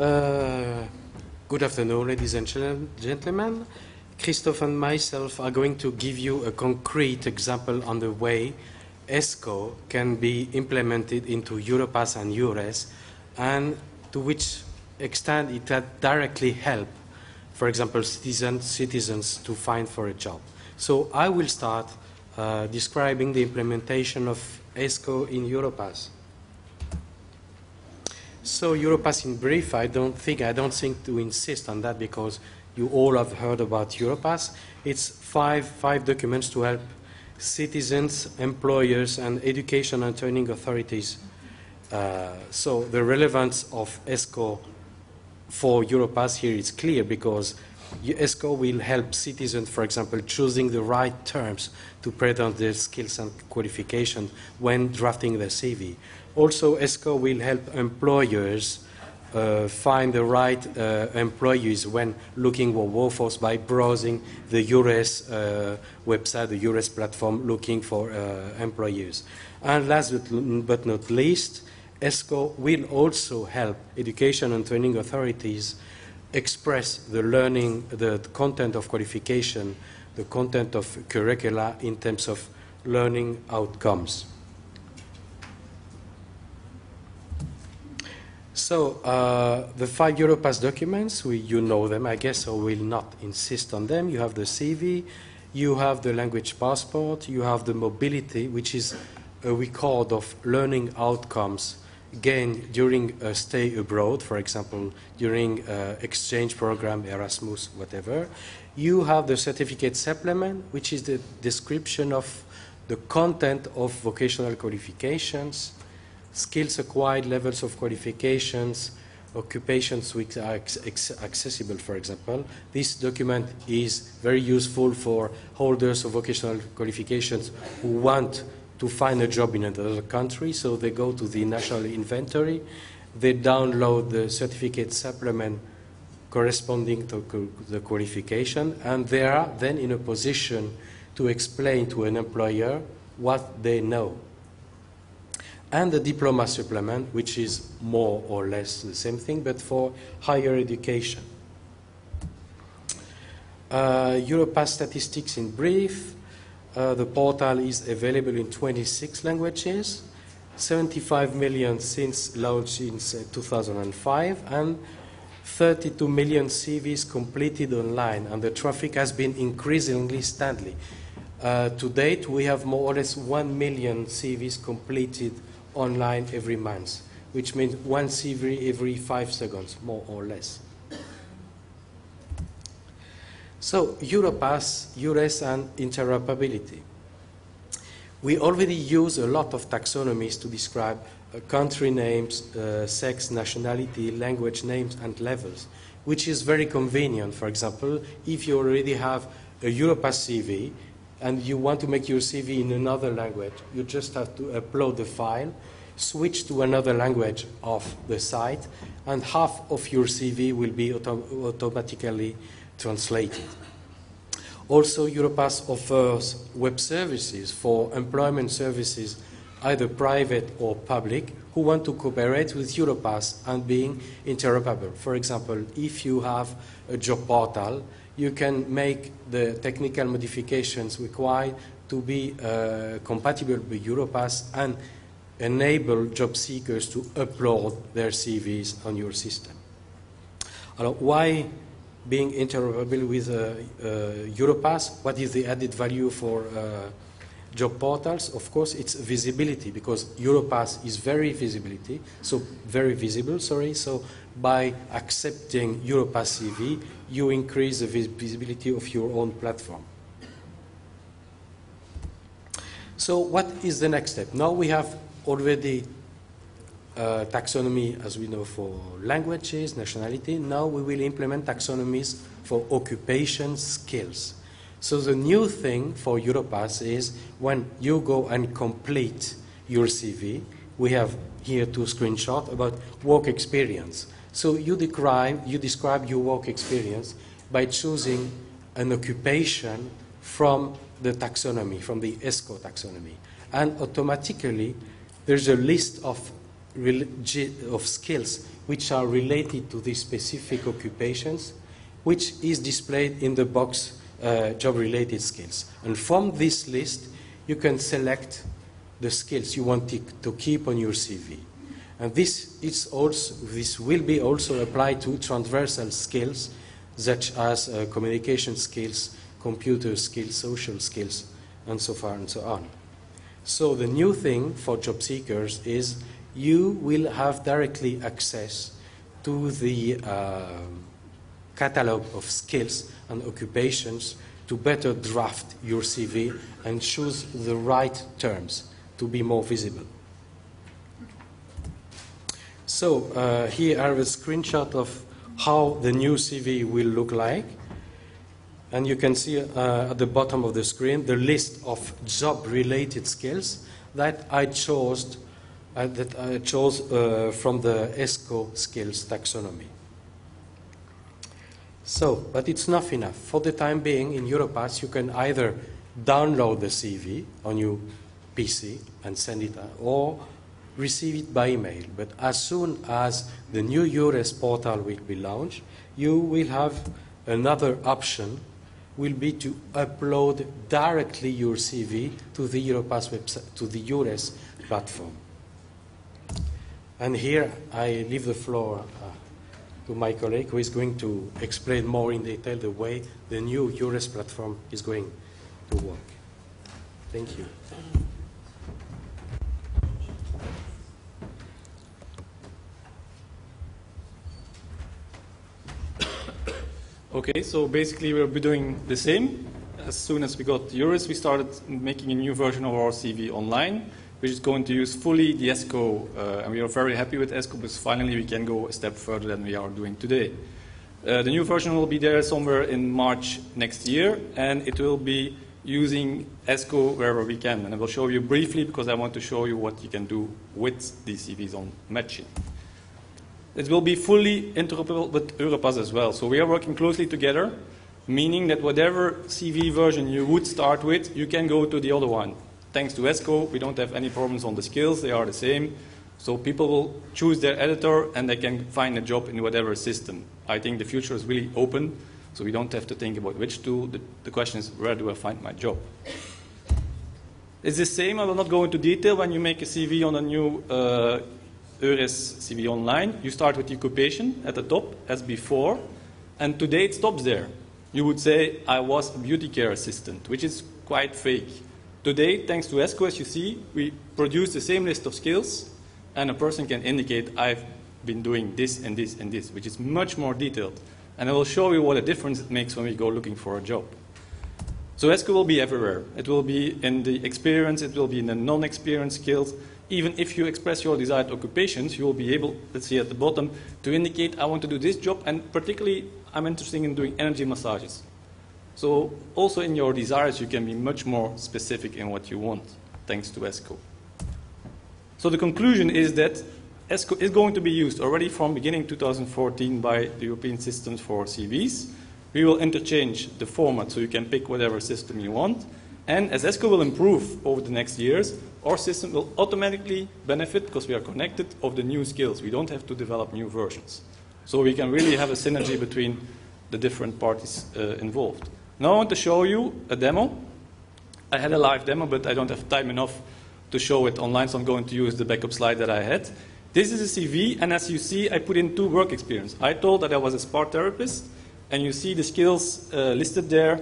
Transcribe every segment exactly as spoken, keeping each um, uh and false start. Uh, good afternoon, ladies and gentlemen. Christoph and myself are going to give you a concrete example on the way ESCO can be implemented into Europass and EURES, and to which extent it can directly help, for example, citizens, citizens to find for a job. So I will start uh, describing the implementation of ESCO in Europass. So Europass in brief, I don't think, I don't think to insist on that because you all have heard about Europass. It's five, five documents to help citizens, employers, and education and training authorities. Uh, so the relevance of ESCO for Europass here is clear because ESCO will help citizens, for example, choosing the right terms to present their skills and qualifications when drafting their C V. Also, ESCO will help employers uh, find the right uh, employees when looking for workforce by browsing the EURES uh, website, the EURES platform, looking for uh, employees. And last but not least, ESCO will also help education and training authorities express the learning, the content of qualification, the content of curricula in terms of learning outcomes. So uh, the five Europass documents, we, you know them, I guess, so we'll not insist on them. You have the C V, you have the language passport, you have the mobility, which is a record of learning outcomes gained during a stay abroad, for example, during uh, exchange program, Erasmus, whatever. You have the certificate supplement, which is the description of the content of vocational qualifications, skills acquired, levels of qualifications, occupations which are accessible, for example. This document is very useful for holders of vocational qualifications who want to find a job in another country, so they go to the national inventory, they download the certificate supplement corresponding to the qualification, and they are then in a position to explain to an employer what they know. And the diploma supplement, which is more or less the same thing, but for higher education. Uh, Europass statistics in brief. Uh, the portal is available in twenty-six languages, seventy-five million since launch in two thousand five, and thirty-two million C Vs completed online, and the traffic has been increasingly steadily. Uh, to date, we have more or less one million C Vs completed online every month, which means one C V every five seconds, more or less. So, Europass, EURES, and interoperability. We already use a lot of taxonomies to describe uh, country names, uh, sex, nationality, language names, and levels, which is very convenient. For example, if you already have a Europass C V, and you want to make your C V in another language, you just have to upload the file, switch to another language of the site, and half of your C V will be auto automatically translated. Also, Europass offers web services for employment services, either private or public, who want to cooperate with Europass and being interoperable. For example, if you have a job portal, you can make the technical modifications required to be uh, compatible with Europass and enable job seekers to upload their C Vs on your system. Alors, why being interoperable with uh, uh, Europass? What is the added value for uh, job portals? Of course, it's visibility, because Europass is very visibility, so very visible, sorry, so by accepting Europass C V, you increase the visibility of your own platform. So what is the next step? Now we have already uh, taxonomy, as we know, for languages, nationality. Now we will implement taxonomies for occupation skills. So the new thing for Europass is when you go and complete your C V, we have here two screenshots about work experience. So you describe, you describe your work experience by choosing an occupation from the taxonomy, from the ESCO taxonomy. And automatically, there's a list of, of skills which are related to these specific occupations, which is displayed in the box uh, job-related skills. And from this list, you can select the skills you want to keep on your C V. And this, is also, this will be also applied to transversal skills, such as uh, communication skills, computer skills, social skills, and so far and so on. So the new thing for job seekers is you will have directly access to the uh, catalog of skills and occupations to better draft your C V and choose the right terms to be more visible. So uh, here I have a screenshot of how the new C V will look like. And you can see uh, at the bottom of the screen the list of job-related skills that I chose, uh, that I chose uh, from the ESCO skills taxonomy. So, but it's not enough. For the time being, in Europass, you can either download the C V on your P C and send it, or receive it by email. But as soon as the new EURES portal will be launched, you will have another option will be to upload directly your C V to the Europass website, to the EURES platform. And here I leave the floor uh, to my colleague, who is going to explain more in detail the way the new EURES platform is going to work. Thank you. Okay, so basically we'll be doing the same. As soon as we got EURES, we started making a new version of our C V online, which is going to use fully the ESCO, uh, and we are very happy with ESCO because finally we can go a step further than we are doing today. Uh, the new version will be there somewhere in March next year, and it will be using ESCO wherever we can. And I will show you briefly because I want to show you what you can do with these C Vs on matching. It will be fully interoperable with Europass as well. So we are working closely together, meaning that whatever C V version you would start with, you can go to the other one. Thanks to ESCO, we don't have any problems on the skills. They are the same. So people will choose their editor, and they can find a job in whatever system. I think the future is really open, so we don't have to think about which tool. The, the question is, where do I find my job? It's the same. I will not go into detail. When you make a C V on a new uh, EURES C V online, you start with the occupation at the top, as before, and today it stops there. You would say, I was a beauty care assistant, which is quite fake. Today, thanks to ESCO, as you see, we produce the same list of skills, and a person can indicate, I've been doing this and this and this, which is much more detailed. And I will show you what a difference it makes when we go looking for a job. So ESCO will be everywhere. It will be in the experience, it will be in the non-experience skills. Even if you express your desired occupations, you will be able, let's see at the bottom, to indicate I want to do this job, and particularly I'm interested in doing energy massages. So also in your desires, you can be much more specific in what you want, thanks to ESCO. So the conclusion is that ESCO is going to be used already from beginning two thousand fourteen by the European systems for C Vs. We will interchange the format so you can pick whatever system you want. And as ESCO will improve over the next years, our system will automatically benefit, because we are connected, of the new skills. We don't have to develop new versions. So we can really have a synergy between the different parties uh, involved. Now I want to show you a demo. I had a live demo, but I don't have time enough to show it online, so I'm going to use the backup slide that I had. This is a C V, and as you see, I put in two work experiences. I told that I was a spa therapist, and you see the skills uh, listed there,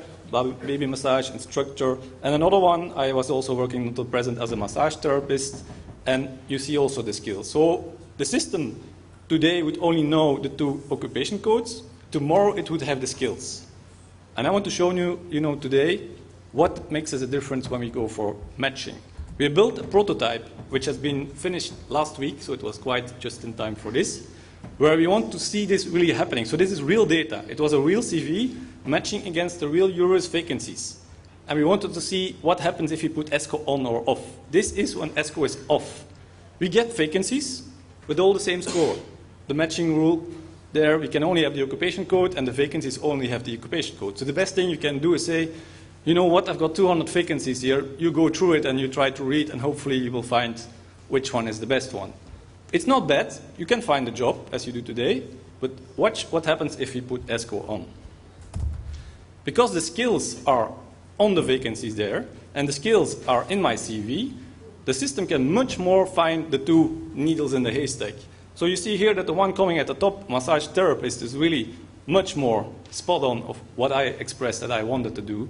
baby massage instructor, and another one, I was also working until present as a massage therapist, and you see also the skills. So the system today would only know the two occupation codes. Tomorrow it would have the skills. And I want to show you, you know, today what makes us a difference when we go for matching. We built a prototype which has been finished last week, so it was quite just in time for this, where we want to see this really happening. So this is real data. It was a real C V matching against the real EURES vacancies. And we wanted to see what happens if you put ESCO on or off. This is when ESCO is off. We get vacancies with all the same score. The matching rule there, we can only have the occupation code, and the vacancies only have the occupation code. So the best thing you can do is say, you know what, I've got two hundred vacancies here. You go through it and you try to read, and hopefully you will find which one is the best one. It's not bad. You can find a job, as you do today, but watch what happens if we put ESCO on. Because the skills are on the vacancies there, and the skills are in my C V, the system can much more find the two needles in the haystack. So you see here that the one coming at the top, massage therapist, is really much more spot on of what I expressed that I wanted to do.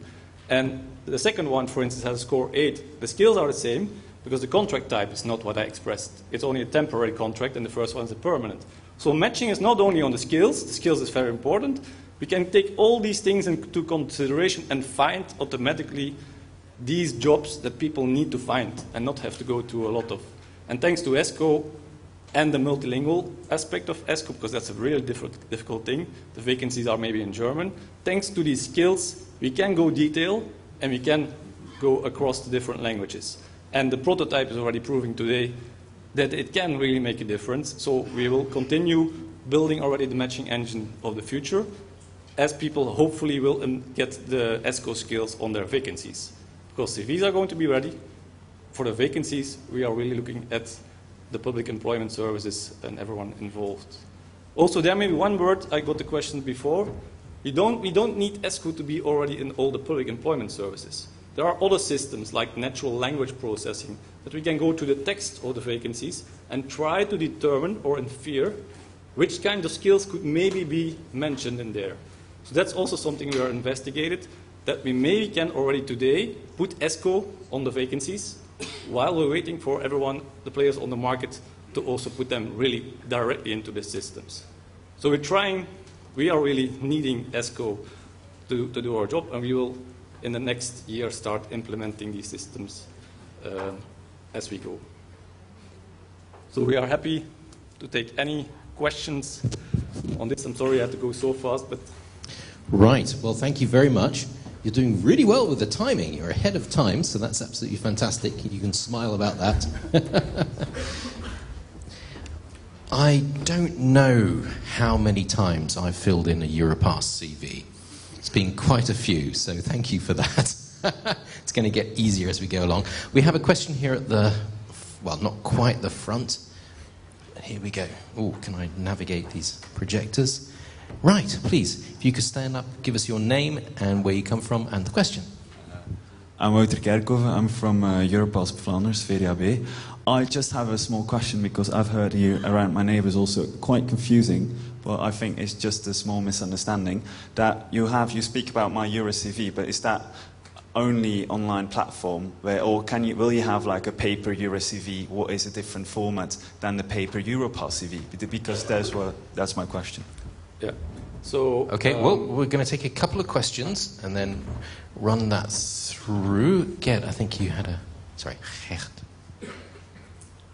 And the second one, for instance, has a score eight. The skills are the same because the contract type is not what I expressed. It's only a temporary contract, and the first one is a permanent. So matching is not only on the skills. The skills is very important. We can take all these things into consideration and find automatically these jobs that people need to find and not have to go to a lot of. And thanks to ESCO and the multilingual aspect of ESCO, because that's a really difficult, difficult thing, the vacancies are maybe in German. Thanks to these skills, we can go detail and we can go across the different languages. And the prototype is already proving today that it can really make a difference. So we will continue building already the matching engine of the future as people hopefully will get the ESCO skills on their vacancies. Because C Vs are going to be ready. For the vacancies, we are really looking at the public employment services and everyone involved. Also, there may be one word. I got the question before. We don't, we don't need ESCO to be already in all the public employment services. There are other systems like natural language processing that we can go to the text of the vacancies and try to determine or infer which kind of skills could maybe be mentioned in there. So that's also something we are investigating, that we maybe can already today put ESCO on the vacancies while we're waiting for everyone, the players on the market, to also put them really directly into the systems. So we're trying, we are really needing ESCO to, to do our job, and we will in the next year start implementing these systems uh, as we go. So we are happy to take any questions on this. I'm sorry I had to go so fast, but... Right, well, thank you very much. You're doing really well with the timing. You're ahead of time, so that's absolutely fantastic. You can smile about that. I don't know how many times I've filled in a Europass C V. It's been quite a few, so thank you for that. It's going to get easier as we go along. We have a question here at the, well, not quite the front. Here we go. Oh, can I navigate these projectors? Right, please, if you could stand up, give us your name and where you come from and the question. I'm Wouter Kerkhove. I'm from uh, Europass Flanders, V D A B. I just have a small question because I've heard here around my neighbours also quite confusing, but I think it's just a small misunderstanding that you have. You speak about my EURES C V, but is that only online platform, where, or can you, will you have like a paper EURES C V? What is a different format than the paper Europass C V? Because there's, well, that's my question. Yeah. So, okay, um, well, we're going to take a couple of questions and then run that through. Geert, I think you had a... Sorry, Geert.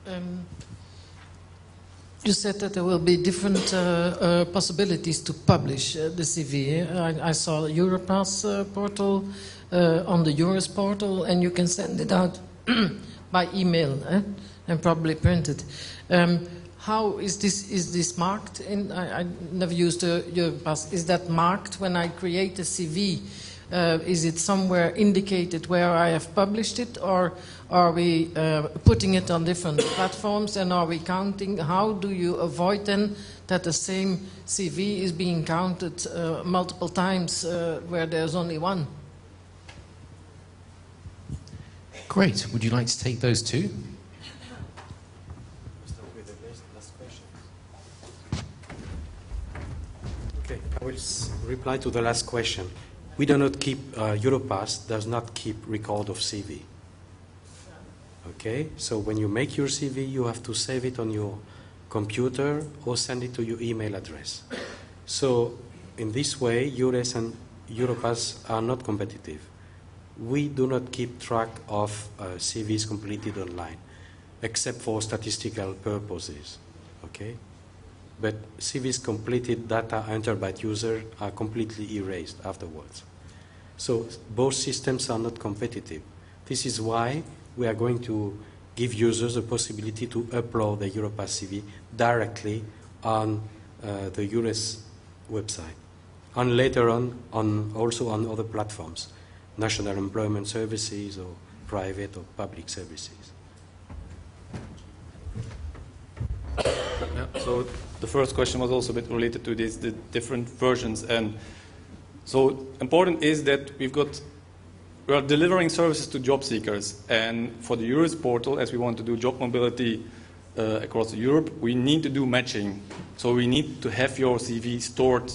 Um, you said that there will be different uh, uh, possibilities to publish uh, the C V. I, I saw the Europass uh, portal uh, on the EURES portal, and you can send it out by email eh? and probably print it. Um, How is this, is this marked? In, I, I never used a Europass. Is that marked when I create a C V? Uh, is it somewhere indicated where I have published it? Or are we uh, putting it on different platforms? And are we counting? How do you avoid then that the same C V is being counted uh, multiple times uh, where there's only one? Great. Would you like to take those two? I will reply to the last question. We do not keep, uh, Europass does not keep record of C V. Okay, so when you make your C V, you have to save it on your computer or send it to your email address. So in this way, EURES and Europass are not competitive. We do not keep track of uh, C Vs completed online, except for statistical purposes. Okay? But C Vs completed data entered by user are completely erased afterwards. So both systems are not competitive. This is why we are going to give users the possibility to upload the Europass C V directly on uh, the EURES website, and later on, on also on other platforms, national employment services or private or public services. So the first question was also a bit related to these the different versions, and so important is that we've got we are delivering services to job seekers, and for the EURES portal, as we want to do job mobility uh, across Europe, we need to do matching. So we need to have your C V stored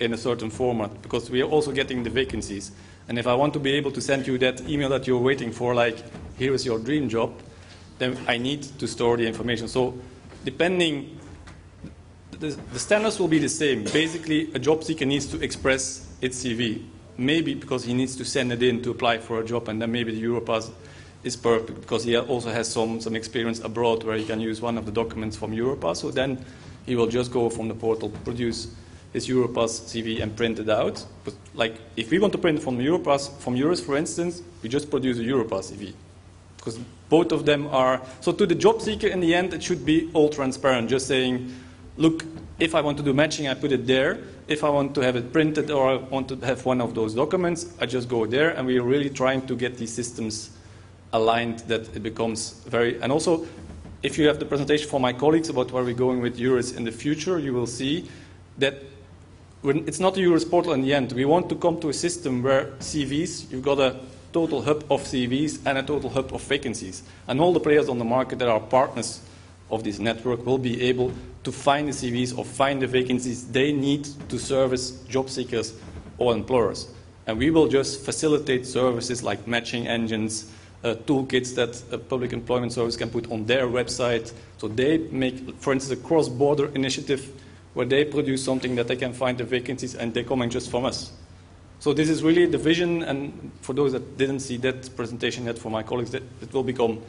in a certain format, because we are also getting the vacancies. And if I want to be able to send you that email that you're waiting for, like, here is your dream job, then I need to store the information. So depending, the, the standards will be the same. Basically, a job seeker needs to express its C V, maybe because he needs to send it in to apply for a job, and then maybe the Europass is perfect because he also has some, some experience abroad where he can use one of the documents from Europass. So then he will just go from the portal, produce his Europass C V and print it out. But like, if we want to print from Europass, from EURES, for instance, we just produce a Europass C V, because both of them are. So to the job seeker, in the end, it should be all transparent, just saying, look, if I want to do matching, I put it there. If I want to have it printed or I want to have one of those documents, I just go there. And we are really trying to get these systems aligned, that it becomes very. And also, if you have the presentation from my colleagues about where we're going with EURES in the future, you will see that when it's not a EURES portal in the end. We want to come to a system where C Vs, you've got a total hub of C Vs and a total hub of vacancies. And all the players on the market that are partners of this network will be able to find the C Vs or find the vacancies they need to service job seekers or employers. And we will just facilitate services like matching engines, uh, toolkits that a public employment service can put on their website. So they make, for instance, a cross-border initiative where they produce something that they can find the vacancies and they're coming just from us. So this is really the vision, and for those that didn't see that presentation yet from my colleagues, that it will become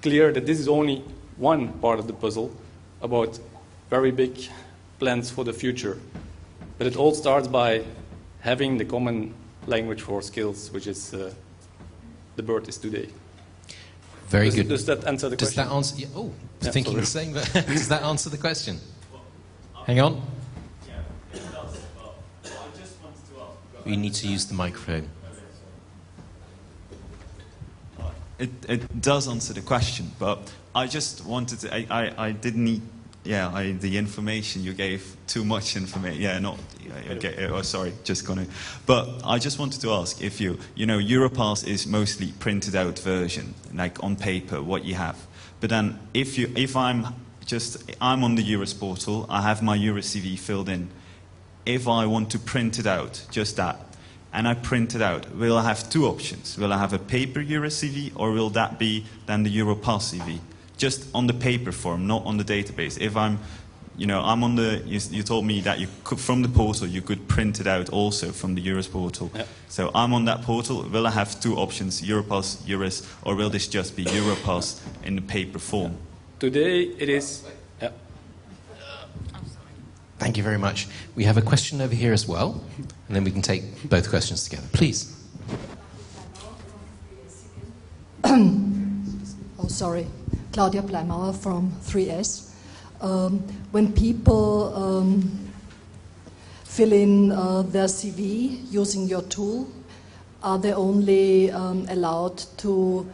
clear that this is only one part of the puzzle about very big plans for the future. But it all starts by having the common language for skills, which is uh, the bird is today. Very does, good. Does that answer the does question? That answer, yeah, oh, yeah, thinking the same, but does that answer the question? Hang on. Yeah, it does. Well, I just wanted to ask. We need to use the microphone. It, it does answer the question, but I just wanted to, I, I, I didn't need, yeah, I, the information you gave, too much information, yeah, not, okay, oh, sorry, just gonna, but I just wanted to ask if you, you know, Europass is mostly printed out version, like on paper, what you have, but then if you, if I'm just, I'm on the EURES portal, I have my EURES C V filled in, if I want to print it out, just that, and I print it out, will I have two options? Will I have a paper EURES C V, or will that be then the Europass C V? Just on the paper form, not on the database. If I'm, you know, I'm on the, you, you told me that you could, from the portal, you could print it out also from the EURES portal. Yep. So I'm on that portal, will I have two options, Europass, EURES, or will this just be Europass in the paper form? Today it is, yeah. Thank you very much. We have a question over here as well, and then we can take both questions together. Please. Oh, sorry. Claudia Pleimauer from three S. Um, when people um, fill in uh, their C V using your tool, are they only um, allowed to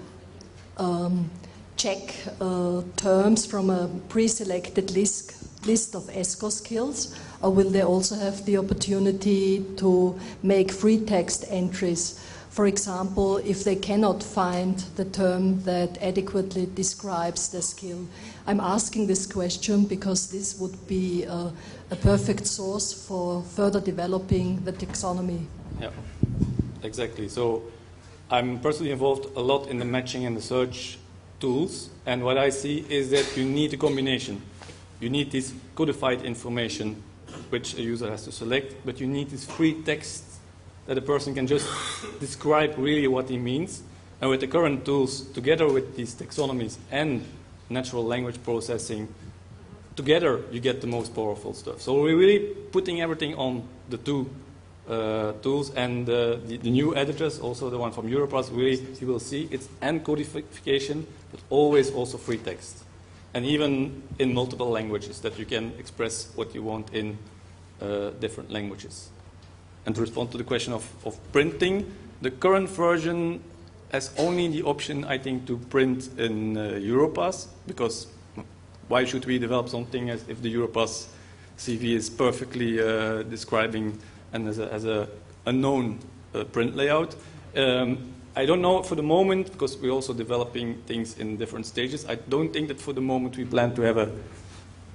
um, check uh, terms from a pre-selected list? list of ESCO skills, or will they also have the opportunity to make free text entries? For example, if they cannot find the term that adequately describes the skill. I'm asking this question because this would be a, a perfect source for further developing the taxonomy. Yeah, exactly. So I'm personally involved a lot in the matching and the search tools, and what I see is that you need a combination. You need this codified information, which a user has to select, but you need this free text that a person can just describe really what he means. And with the current tools, together with these taxonomies and natural language processing, together you get the most powerful stuff. So we're really putting everything on the two uh, tools, and uh, the, the new editors, also the one from Europass, really, you will see it's and codification, but always also free text. And even in multiple languages, that you can express what you want in uh, different languages. And to respond to the question of, of printing, the current version has only the option, I think, to print in uh, Europass, because why should we develop something as if the Europass C V is perfectly uh, describing and as a, as a unknown uh, print layout? Um, I don't know for the moment, because we're also developing things in different stages. I don't think that for the moment we plan to have a,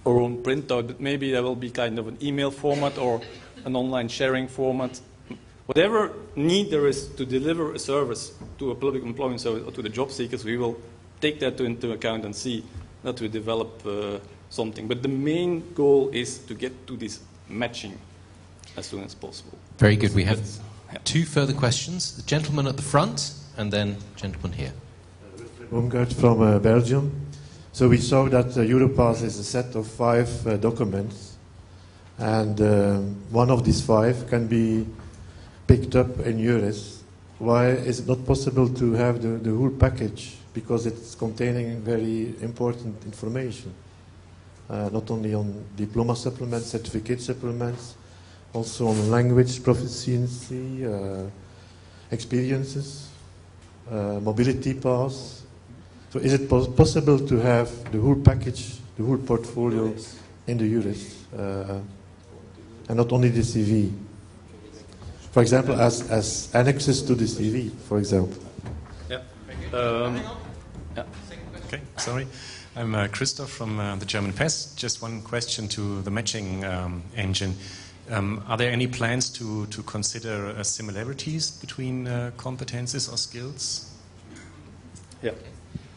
our own printout, but maybe there will be kind of an email format or an online sharing format. Whatever need there is to deliver a service to a public employment service or to the job seekers, we will take that into account and see that we develop uh, something. But the main goal is to get to this matching as soon as possible. Very good. We have two further questions. The gentleman at the front and then gentleman here. Mister Bumgert from uh, Belgium. So we saw that uh, Europass is a set of five uh, documents, and uh, one of these five can be picked up in EURES. Why is it not possible to have the, the whole package? Because it's containing very important information, uh, not only on diploma supplements, certificate supplements, also on language proficiency, uh, experiences, uh, mobility paths. So is it pos possible to have the whole package, the whole portfolio in the EURES, uh, and not only the C V? For example, as, as annexes to the C V, for example. Yeah. Um, yeah. Okay, sorry. I'm uh, Christoph from uh, the German P E S. Just one question to the matching um, engine. Um, are there any plans to, to consider uh, similarities between uh, competences or skills? Yeah.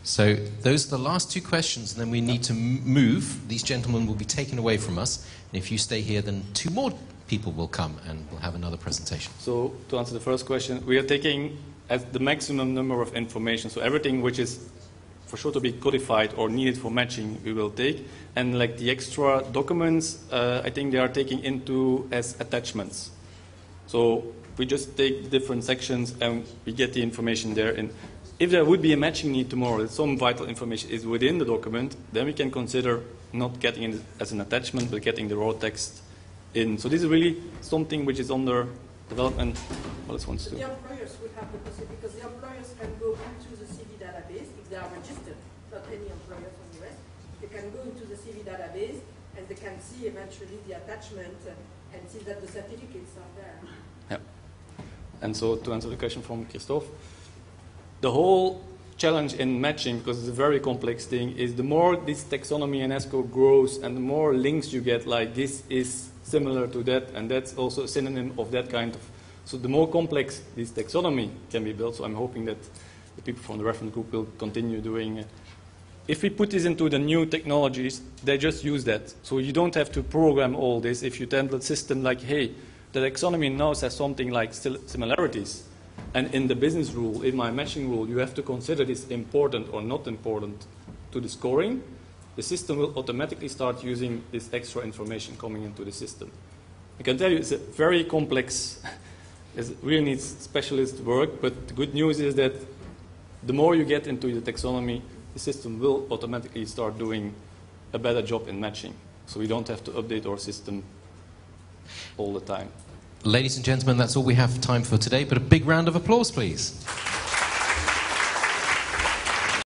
So those are the last two questions, and then we need to move. These gentlemen will be taken away from us, and if you stay here, then two more people will come and we'll have another presentation. So to answer the first question, we are taking as the maximum number of information, so everything which is for sure to be codified or needed for matching, we will take. And like the extra documents, uh, I think they are taking into as attachments. So we just take different sections and we get the information there. In If there would be a matching need tomorrow, that some vital information is within the document, then we can consider not getting it as an attachment, but getting the raw text in. So this is really something which is under development. Well, it's one the employers would have the possibility, because the employers can go into the C V database if they are registered, not any employer from the U S. They can go into the C V database and they can see eventually the attachment and see that the certificates are there. Yeah. And so to answer the question from Christoph, the whole challenge in matching, because it's a very complex thing, is the more this taxonomy in ESCO grows and the more links you get, like this is similar to that, and that's also a synonym of that kind of. So the more complex this taxonomy can be built, so I'm hoping that the people from the reference group will continue doing it. If we put this into the new technologies, they just use that. So you don't have to program all this. If you template system like, hey, the taxonomy now says something like similarities, and in the business rule, in my matching rule, you have to consider this important or not important to the scoring, the system will automatically start using this extra information coming into the system. I can tell you it's a very complex, it really needs specialist work, but the good news is that the more you get into the taxonomy, the system will automatically start doing a better job in matching. So we don't have to update our system all the time. Ladies and gentlemen, that's all we have time for today, but a big round of applause, please.